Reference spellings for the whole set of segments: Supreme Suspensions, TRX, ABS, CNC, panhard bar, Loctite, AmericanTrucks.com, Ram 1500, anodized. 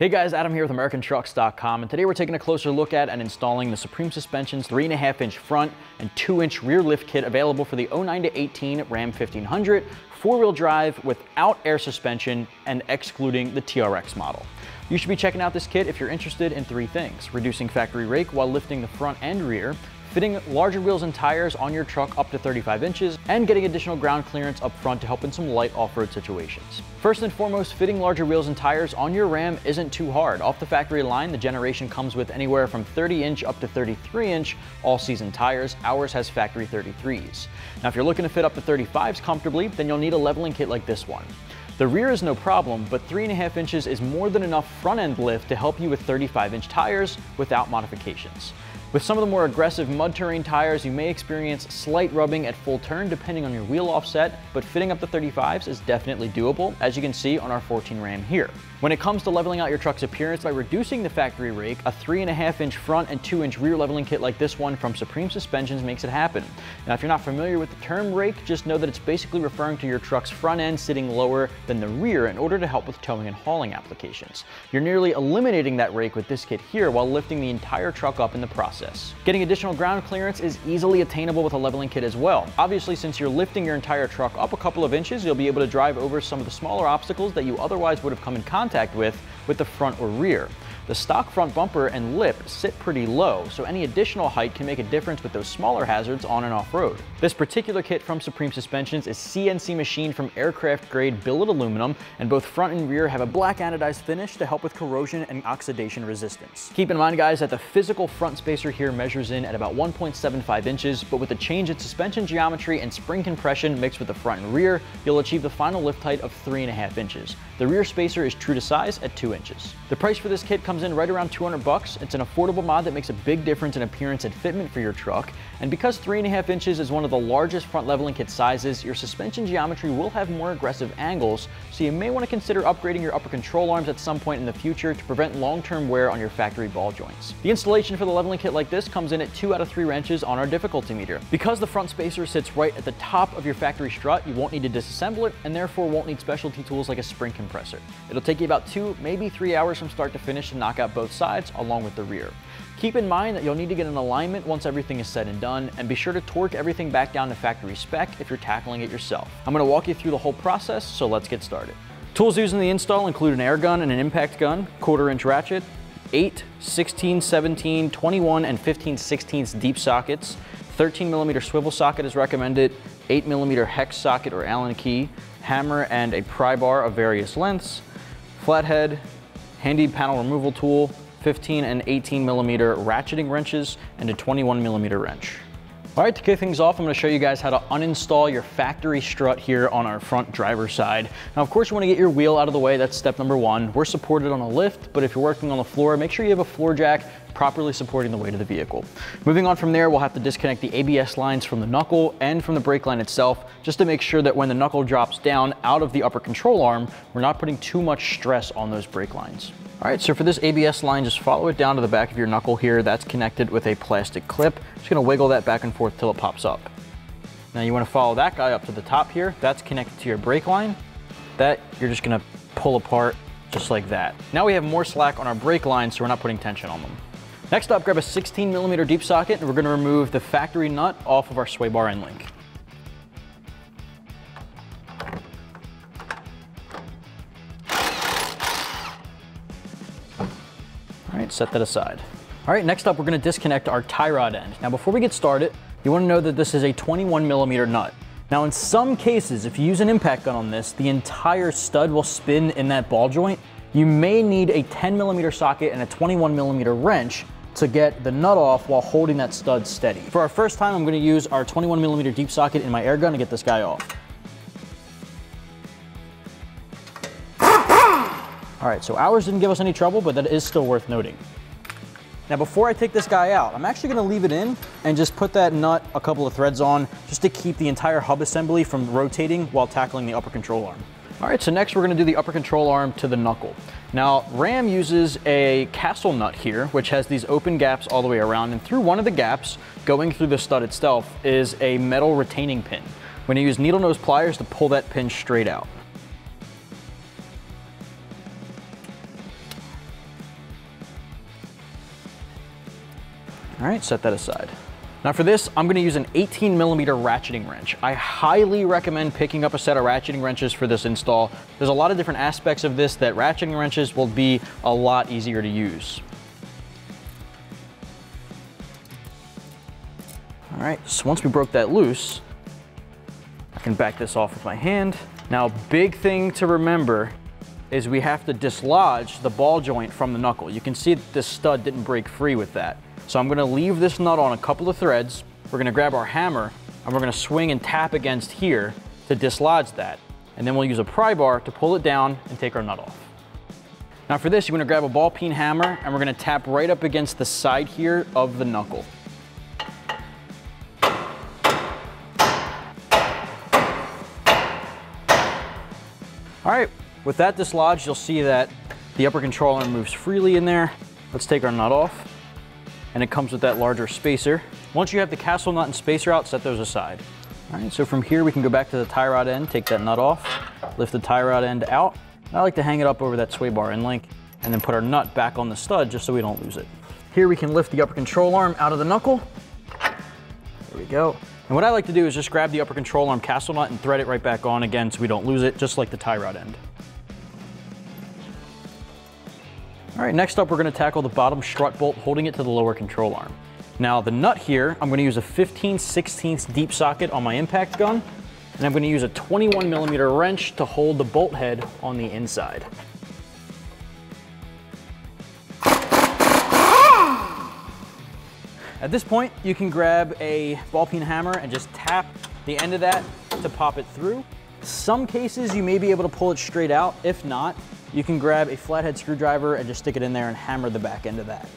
Hey guys, Adam here with AmericanTrucks.com, and today we're taking a closer look at and installing the Supreme Suspensions 3.5-inch front and 2-inch rear lift kit available for the 09 to 18 Ram 1500 four-wheel drive without air suspension and excluding the TRX model. You should be checking out this kit if you're interested in three things: reducing factory rake while lifting the front and rear, fitting larger wheels and tires on your truck up to 35 inches, and getting additional ground clearance up front to help in some light off-road situations. First and foremost, fitting larger wheels and tires on your Ram isn't too hard. Off the factory line, the generation comes with anywhere from 30-inch up to 33-inch all-season tires. Ours has factory 33s. Now, if you're looking to fit up to 35s comfortably, then you'll need a leveling kit like this one. The rear is no problem, but 3.5 inches is more than enough front-end lift to help you with 35-inch tires without modifications. With some of the more aggressive mud terrain tires, you may experience slight rubbing at full turn depending on your wheel offset, but fitting up the 35s is definitely doable, as you can see on our 14 Ram here. When it comes to leveling out your truck's appearance by reducing the factory rake, a 3.5-inch front and 2-inch rear leveling kit like this one from Supreme Suspensions makes it happen. Now, if you're not familiar with the term rake, just know that it's basically referring to your truck's front end sitting lower than the rear in order to help with towing and hauling applications. You're nearly eliminating that rake with this kit here while lifting the entire truck up in the process. Getting additional ground clearance is easily attainable with a leveling kit as well. Obviously, since you're lifting your entire truck up a couple of inches, you'll be able to drive over some of the smaller obstacles that you otherwise would have come in contact with the front or rear. The stock front bumper and lip sit pretty low, so any additional height can make a difference with those smaller hazards on and off-road. This particular kit from Supreme Suspensions is CNC machined from aircraft-grade billet aluminum, and both front and rear have a black anodized finish to help with corrosion and oxidation resistance. Keep in mind, guys, that the physical front spacer here measures in at about 1.75 inches, but with the change in suspension geometry and spring compression mixed with the front and rear, you'll achieve the final lift height of 3.5 inches. The rear spacer is true to size at 2 inches. The price for this kit comes in right around $200. It's an affordable mod that makes a big difference in appearance and fitment for your truck. And because 3.5 inches is one of the largest front leveling kit sizes, your suspension geometry will have more aggressive angles, so you may want to consider upgrading your upper control arms at some point in the future to prevent long-term wear on your factory ball joints. The installation for the leveling kit like this comes in at 2 out of 3 wrenches on our difficulty meter. Because the front spacer sits right at the top of your factory strut, you won't need to disassemble it and therefore won't need specialty tools like a spring compressor. It'll take you about 2, maybe 3 hours from start to finish to knock out both sides along with the rear. Keep in mind that you'll need to get an alignment once everything is said and done, and be sure to torque everything back down to factory spec if you're tackling it yourself. I'm going to walk you through the whole process, so let's get started. Tools used in the install include an air gun and an impact gun, 1/4-inch ratchet, 8, 16, 17, 21, and 15/16 deep sockets, 13mm swivel socket is recommended, 8mm hex socket or Allen key, hammer and a pry bar of various lengths, flathead, handy panel removal tool, 15 and 18mm ratcheting wrenches, and a 21mm wrench. All right, to kick things off, I'm going to show you guys how to uninstall your factory strut here on our front driver's side. Now, of course, you want to get your wheel out of the way. That's step number one. We're supported on a lift, but if you're working on the floor, make sure you have a floor jack properly supporting the weight of the vehicle. Moving on from there, we'll have to disconnect the ABS lines from the knuckle and from the brake line itself, just to make sure that when the knuckle drops down out of the upper control arm, we're not putting too much stress on those brake lines. All right, so for this ABS line, just follow it down to the back of your knuckle here. That's connected with a plastic clip. Just gonna wiggle that back and forth till it pops up. Now you wanna follow that guy up to the top here. That's connected to your brake line. That you're just gonna pull apart just like that. Now we have more slack on our brake lines, so we're not putting tension on them. Next up, grab a 16mm deep socket, and we're gonna remove the factory nut off of our sway bar end link. All right, set that aside. All right, next up, we're gonna disconnect our tie rod end. Now, before we get started, you wanna know that this is a 21mm nut. Now, in some cases, if you use an impact gun on this, the entire stud will spin in that ball joint. You may need a 10mm socket and a 21mm wrench to get the nut off while holding that stud steady. For our first time, I'm gonna use our 21mm deep socket in my air gun to get this guy off. All right, so ours didn't give us any trouble, but that is still worth noting. Now, before I take this guy out, I'm actually gonna leave it in and just put that nut a couple of threads on just to keep the entire hub assembly from rotating while tackling the upper control arm. All right, so next we're gonna do the upper control arm to the knuckle. Now, Ram uses a castle nut here, which has these open gaps all the way around, and through one of the gaps, going through the stud itself, is a metal retaining pin. We're gonna use needle nose pliers to pull that pin straight out. All right, set that aside. Now for this, I'm gonna use an 18mm ratcheting wrench. I highly recommend picking up a set of ratcheting wrenches for this install. There's a lot of different aspects of this that ratcheting wrenches will be a lot easier to use. All right, so once we broke that loose, I can back this off with my hand. Now, big thing to remember is we have to dislodge the ball joint from the knuckle. You can see that this stud didn't break free with that. So I'm gonna leave this nut on a couple of threads. We're gonna grab our hammer and we're gonna swing and tap against here to dislodge that. And then we'll use a pry bar to pull it down and take our nut off. Now for this, you're gonna grab a ball peen hammer and we're gonna tap right up against the side here of the knuckle. All right, with that dislodged, you'll see that the upper control arm moves freely in there. Let's take our nut off. And it comes with that larger spacer. Once you have the castle nut and spacer out, set those aside. All right, so from here we can go back to the tie rod end, take that nut off, lift the tie rod end out. I like to hang it up over that sway bar end link and then put our nut back on the stud just so we don't lose it. Here we can lift the upper control arm out of the knuckle. There we go. And what I like to do is just grab the upper control arm castle nut and thread it right back on again so we don't lose it, just like the tie rod end. All right, next up, we're gonna tackle the bottom strut bolt, holding it to the lower control arm. Now the nut here, I'm gonna use a 15/16 deep socket on my impact gun, and I'm gonna use a 21mm wrench to hold the bolt head on the inside. At this point, you can grab a ball peen hammer and just tap the end of that to pop it through. Some cases, you may be able to pull it straight out. If not, you can grab a flathead screwdriver and just stick it in there and hammer the back end of that.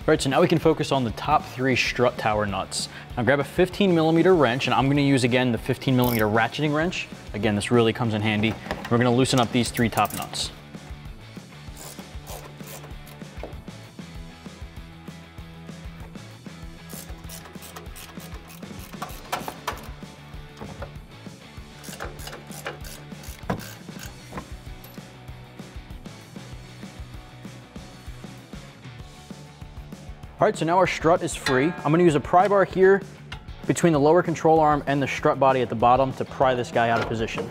All right, so now we can focus on the top three strut tower nuts. Now grab a 15mm wrench, and I'm gonna use again the 15mm ratcheting wrench. Again, this really comes in handy. We're gonna loosen up these three top nuts. All right, so now our strut is free. I'm gonna use a pry bar here between the lower control arm and the strut body at the bottom to pry this guy out of position.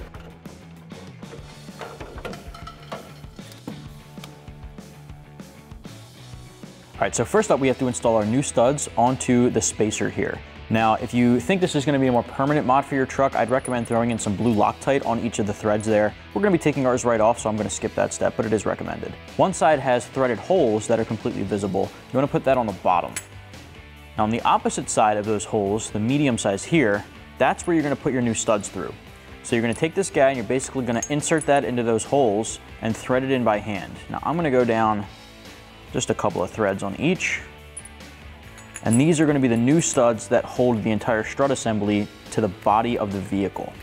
All right, so first up, we have to install our new studs onto the spacer here. Now, if you think this is gonna be a more permanent mod for your truck, I'd recommend throwing in some blue Loctite on each of the threads there. We're gonna be taking ours right off, so I'm gonna skip that step, but it is recommended. One side has threaded holes that are completely visible. You wanna put that on the bottom. Now, on the opposite side of those holes, the medium size here, that's where you're gonna put your new studs through. So you're gonna take this guy and you're basically gonna insert that into those holes and thread it in by hand. Now, I'm gonna go down just a couple of threads on each. And these are gonna be the new studs that hold the entire strut assembly to the body of the vehicle.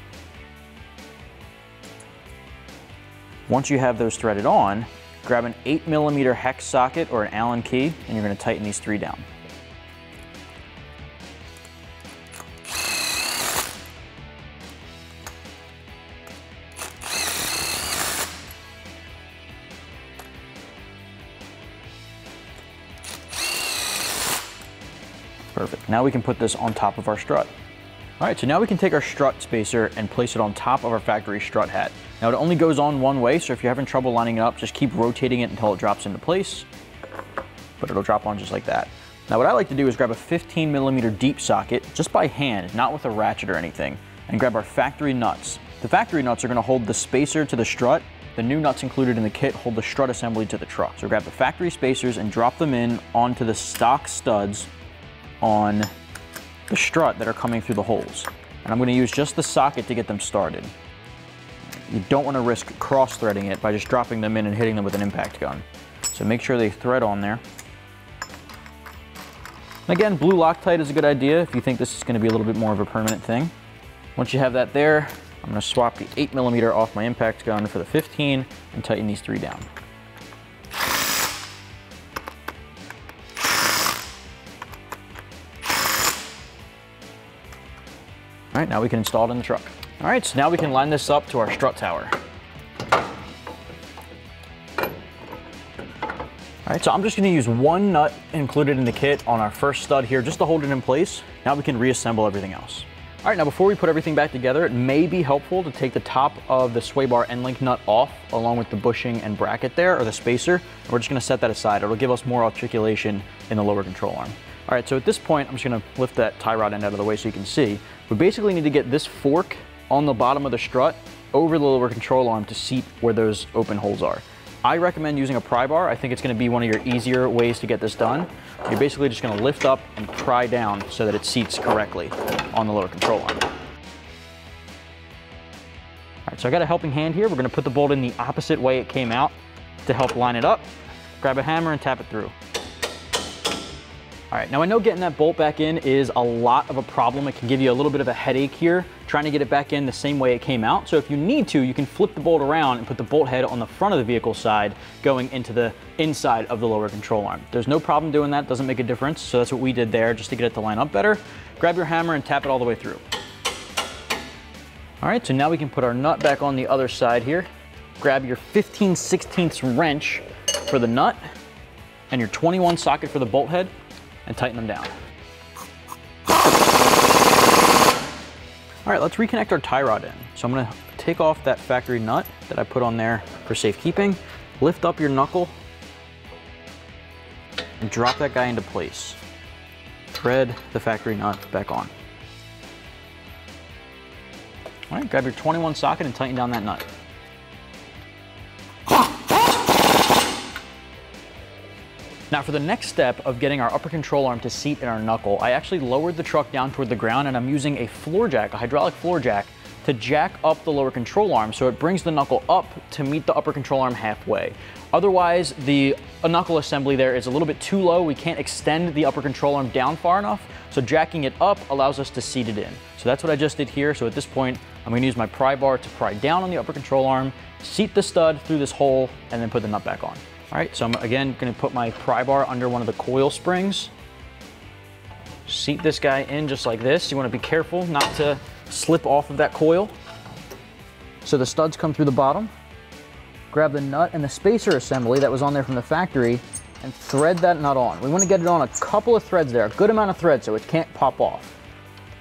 Once you have those threaded on, grab an 8mm hex socket or an Allen key, and you're gonna tighten these three down. Perfect. Now we can put this on top of our strut. All right, so now we can take our strut spacer and place it on top of our factory strut hat. Now it only goes on one way, so if you're having trouble lining it up, just keep rotating it until it drops into place, but it'll drop on just like that. Now what I like to do is grab a 15mm deep socket just by hand, not with a ratchet or anything, and grab our factory nuts. The factory nuts are gonna hold the spacer to the strut. The new nuts included in the kit hold the strut assembly to the truck. So grab the factory spacers and drop them in onto the stock studs on the strut that are coming through the holes. And I'm gonna use just the socket to get them started. You don't wanna risk cross-threading it by just dropping them in and hitting them with an impact gun. So make sure they thread on there. And again, blue Loctite is a good idea if you think this is gonna be a little bit more of a permanent thing. Once you have that there, I'm gonna swap the 8mm off my impact gun for the 15 and tighten these three down. All right, now we can install it in the truck. All right, so now we can line this up to our strut tower. All right, so I'm just gonna use one nut included in the kit on our first stud here just to hold it in place. Now we can reassemble everything else. All right, now before we put everything back together, it may be helpful to take the top of the sway bar end link nut off along with the bushing and bracket there, or the spacer. And we're just gonna set that aside. It'll give us more articulation in the lower control arm. All right, so at this point, I'm just gonna lift that tie rod end out of the way so you can see. We basically need to get this fork on the bottom of the strut over the lower control arm to seat where those open holes are. I recommend using a pry bar. I think it's gonna be one of your easier ways to get this done. You're basically just gonna lift up and pry down so that it seats correctly on the lower control arm. All right, so I got a helping hand here. We're gonna put the bolt in the opposite way it came out to help line it up. Grab a hammer and tap it through. All right, now I know getting that bolt back in is a lot of a problem. It can give you a little bit of a headache here, trying to get it back in the same way it came out. So if you need to, you can flip the bolt around and put the bolt head on the front of the vehicle side, going into the inside of the lower control arm. There's no problem doing that, doesn't make a difference. So that's what we did there, just to get it to line up better. Grab your hammer and tap it all the way through. All right, so now we can put our nut back on the other side here. Grab your 15/16 wrench for the nut and your 21 socket for the bolt head, and tighten them down. All right, let's reconnect our tie rod in. So I'm gonna take off that factory nut that I put on there for safekeeping, lift up your knuckle, and drop that guy into place. Thread the factory nut back on. All right, grab your 21 socket and tighten down that nut. Now for the next step of getting our upper control arm to seat in our knuckle, I actually lowered the truck down toward the ground and I'm using a floor jack, a hydraulic floor jack, to jack up the lower control arm so it brings the knuckle up to meet the upper control arm halfway. Otherwise, the knuckle assembly there is a little bit too low. We can't extend the upper control arm down far enough, so jacking it up allows us to seat it in. So that's what I just did here. So at this point, I'm gonna use my pry bar to pry down on the upper control arm, seat the stud through this hole, and then put the nut back on. All right, so I'm again gonna put my pry bar under one of the coil springs. Seat this guy in just like this. You wanna be careful not to slip off of that coil. So the studs come through the bottom. Grab the nut and the spacer assembly that was on there from the factory and thread that nut on. We wanna get it on a couple of threads there, a good amount of thread so it can't pop off.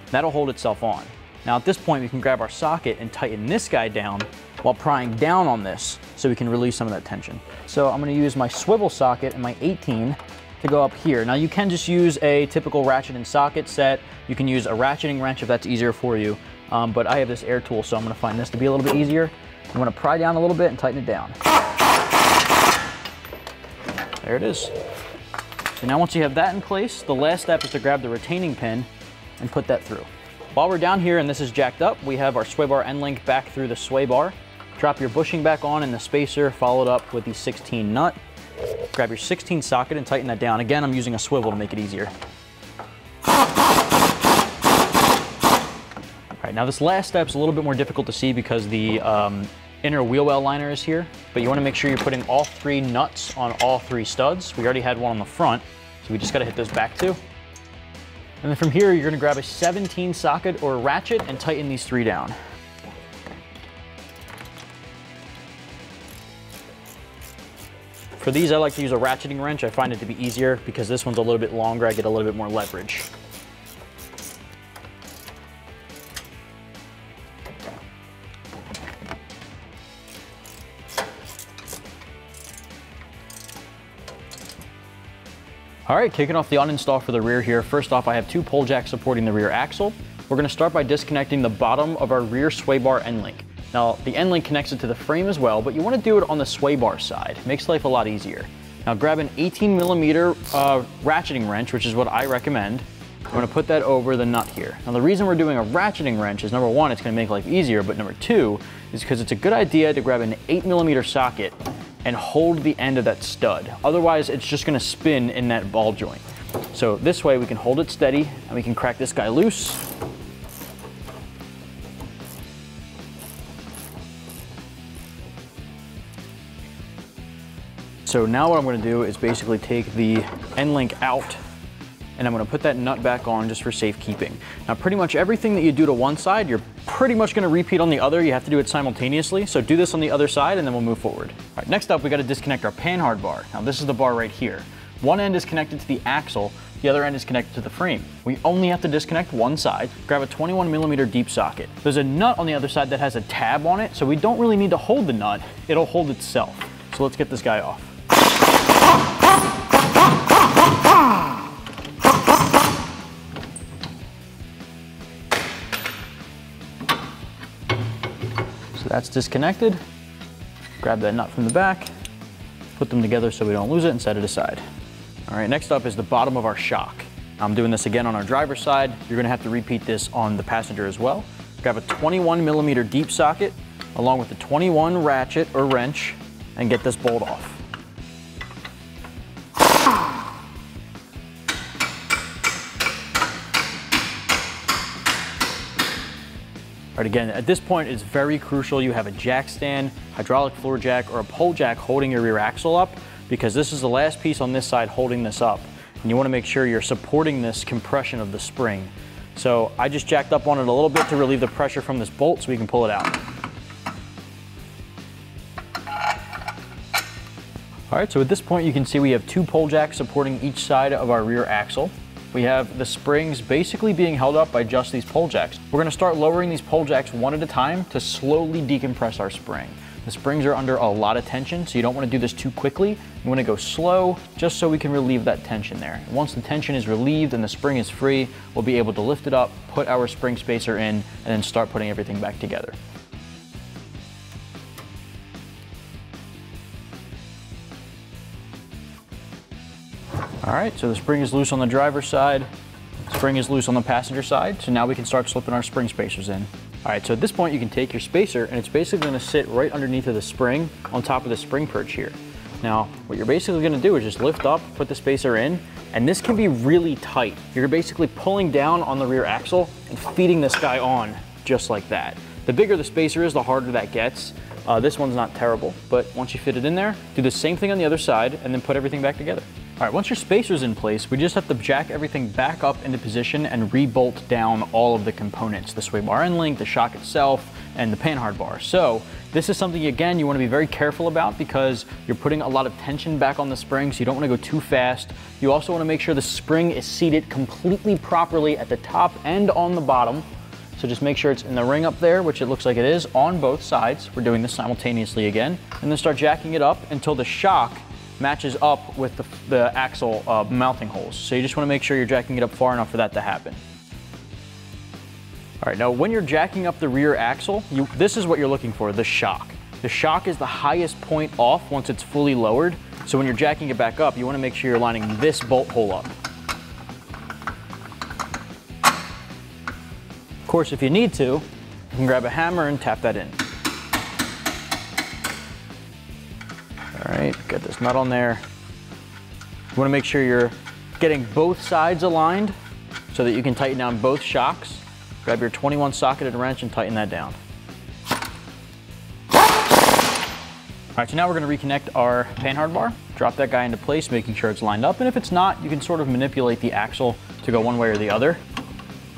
That'll hold itself on. Now at this point, we can grab our socket and tighten this guy down while prying down on this so we can release some of that tension. So I'm gonna use my swivel socket and my 18 to go up here. Now you can just use a typical ratchet and socket set. You can use a ratcheting wrench if that's easier for you. But I have this air tool, so I'm gonna find this to be a little bit easier. I'm gonna pry down a little bit and tighten it down. There it is. So now once you have that in place, the last step is to grab the retaining pin and put that through. While we're down here and this is jacked up, we have our sway bar end link back through the sway bar. Drop your bushing back on and the spacer, followed up with the 16 nut. Grab your 16 socket and tighten that down. Again, I'm using a swivel to make it easier. All right, now this last step's a little bit more difficult to see because the inner wheel well liner is here, but you wanna make sure you're putting all three nuts on all three studs. We already had one on the front, so we just gotta hit those back two. And then from here, you're gonna grab a 17 socket or ratchet and tighten these three down. For these, I like to use a ratcheting wrench. I find it to be easier because this one's a little bit longer. I get a little bit more leverage. All right, kicking off the uninstall for the rear here. First off, I have two pole jacks supporting the rear axle. We're gonna start by disconnecting the bottom of our rear sway bar end link. Now, the end link connects it to the frame as well, but you wanna do it on the sway bar side. It makes life a lot easier. Now grab an 18mm ratcheting wrench, which is what I recommend. I'm gonna put that over the nut here. Now the reason we're doing a ratcheting wrench is number one, it's gonna make life easier, but number two is because it's a good idea to grab an 8mm socket and hold the end of that stud. Otherwise, it's just gonna spin in that ball joint. So this way we can hold it steady and we can crack this guy loose. So now what I'm gonna do is basically take the end link out and I'm gonna put that nut back on just for safekeeping. Now pretty much everything that you do to one side, you're pretty much gonna repeat on the other. You have to do it simultaneously. So do this on the other side and then we'll move forward. All right, next up, we gotta disconnect our panhard bar. Now this is the bar right here. One end is connected to the axle, the other end is connected to the frame. We only have to disconnect one side. Grab a 21mm deep socket. There's a nut on the other side that has a tab on it, so we don't really need to hold the nut. It'll hold itself. So let's get this guy off. So that's disconnected. Grab that nut from the back, put them together so we don't lose it, and set it aside. All right, next up is the bottom of our shock. I'm doing this again on our driver's side. You're gonna have to repeat this on the passenger as well. Grab a 21mm deep socket along with the 21 ratchet or wrench and get this bolt off. All right, again, at this point, it's very crucial you have a jack stand, hydraulic floor jack, or a pole jack holding your rear axle up, because this is the last piece on this side holding this up. And you wanna make sure you're supporting this compression of the spring. So I just jacked up on it a little bit to relieve the pressure from this bolt so we can pull it out. All right, so at this point you can see we have two pole jacks supporting each side of our rear axle. We have the springs basically being held up by just these pole jacks. We're gonna start lowering these pole jacks one at a time to slowly decompress our spring. The springs are under a lot of tension, so you don't want to do this too quickly. You want to go slow, just so we can relieve that tension there. And once the tension is relieved and the spring is free, we'll be able to lift it up, put our spring spacer in, and then start putting everything back together. All right, so the spring is loose on the driver's side, spring is loose on the passenger side, so now we can start slipping our spring spacers in. All right, so at this point you can take your spacer and it's basically gonna sit right underneath of the spring on top of the spring perch here. Now, what you're basically gonna do is just lift up, put the spacer in, and this can be really tight. You're basically pulling down on the rear axle and feeding this guy on just like that. The bigger the spacer is, the harder that gets. This one's not terrible, but once you fit it in there, do the same thing on the other side and then put everything back together. All right, once your spacer's in place, we just have to jack everything back up into position and rebolt down all of the components, the sway bar end link, the shock itself, and the panhard bar. So this is something, again, you wanna be very careful about because you're putting a lot of tension back on the spring, so you don't wanna go too fast. You also wanna make sure the spring is seated completely properly at the top and on the bottom. So just make sure it's in the ring up there, which it looks like it is, on both sides. We're doing this simultaneously again. And then start jacking it up until the shock matches up with the axle mounting holes. So you just wanna make sure you're jacking it up far enough for that to happen. All right, now when you're jacking up the rear axle, this is what you're looking for, the shock. The shock is the highest point off once it's fully lowered. So when you're jacking it back up, you wanna make sure you're lining this bolt hole up. Of course, if you need to, you can grab a hammer and tap that in. All right, get this nut on there. You wanna make sure you're getting both sides aligned so that you can tighten down both shocks. Grab your 21 socket and wrench and tighten that down. All right, so now we're gonna reconnect our panhard bar, drop that guy into place, making sure it's lined up. And if it's not, you can sort of manipulate the axle to go one way or the other.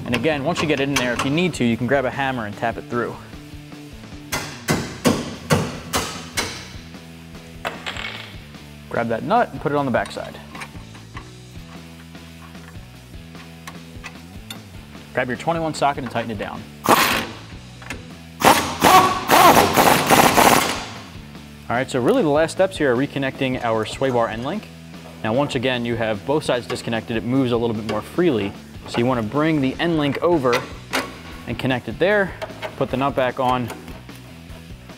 And again, once you get it in there, if you need to, you can grab a hammer and tap it through. Grab that nut and put it on the backside. Grab your 21 socket and tighten it down. All right, so really the last steps here are reconnecting our sway bar end link. Now once again, you have both sides disconnected, it moves a little bit more freely. So you wanna bring the end link over and connect it there, put the nut back on,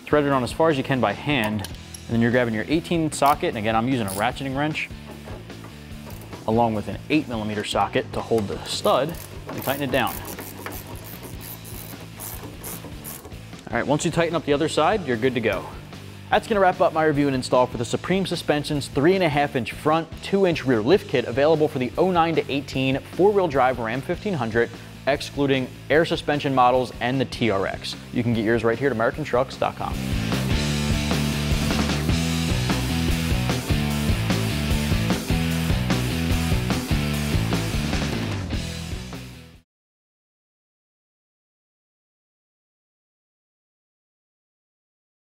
thread it on as far as you can by hand. And then you're grabbing your 18 socket, and again, I'm using a ratcheting wrench, along with an 8mm socket to hold the stud, and tighten it down. All right, once you tighten up the other side, you're good to go. That's gonna wrap up my review and install for the Supreme Suspensions 3.5-inch front, 2-inch rear lift kit available for the 09 to 18 four-wheel drive Ram 1500, excluding air suspension models and the TRX. You can get yours right here at AmericanTrucks.com.